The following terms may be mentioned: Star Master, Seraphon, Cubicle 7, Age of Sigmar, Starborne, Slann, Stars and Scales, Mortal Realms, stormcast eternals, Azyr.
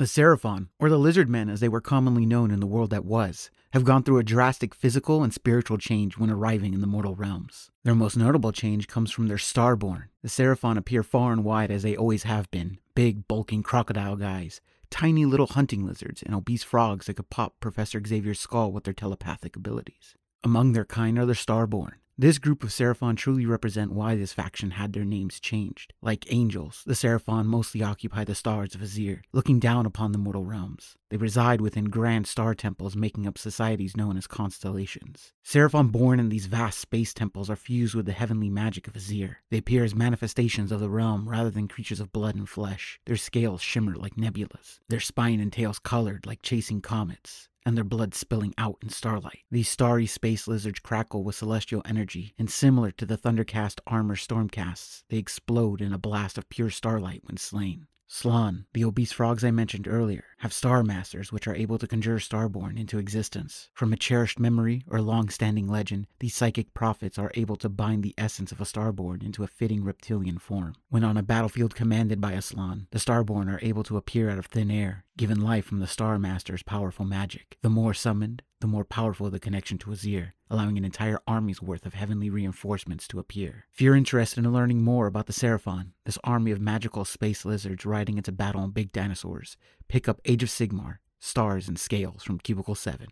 The Seraphon, or the lizard men as they were commonly known in the world that was, have gone through a drastic physical and spiritual change when arriving in the mortal realms. Their most notable change comes from their Starborne. The Seraphon appear far and wide as they always have been, big, bulking crocodile guys, tiny little hunting lizards, and obese frogs that could pop Professor Xavier's skull with their telepathic abilities. Among their kind are the Starborne. This group of Seraphon truly represent why this faction had their names changed. Like angels, the Seraphon mostly occupy the stars of Azyr, looking down upon the mortal realms. They reside within grand star temples making up societies known as constellations. Seraphon born in these vast space temples are fused with the heavenly magic of Azyr. They appear as manifestations of the realm rather than creatures of blood and flesh. Their scales shimmer like nebulas, their spine and tails colored like chasing comets, and their blood spilling out in starlight. These starry space lizards crackle with celestial energy, and similar to the Thundercast armor Stormcasts, they explode in a blast of pure starlight when slain. Slann, the obese frogs I mentioned earlier, have Star Masters which are able to conjure Starborne into existence. From a cherished memory or long-standing legend, these psychic prophets are able to bind the essence of a Starborne into a fitting reptilian form. When on a battlefield commanded by a Slann, the Starborne are able to appear out of thin air, given life from the Star Master's powerful magic. The more summoned, the more powerful the connection to Azyr, allowing an entire army's worth of heavenly reinforcements to appear. If you're interested in learning more about the Seraphon, this army of magical space lizards riding into battle on big dinosaurs, pick up Age of Sigmar, Stars and Scales from Cubicle 7.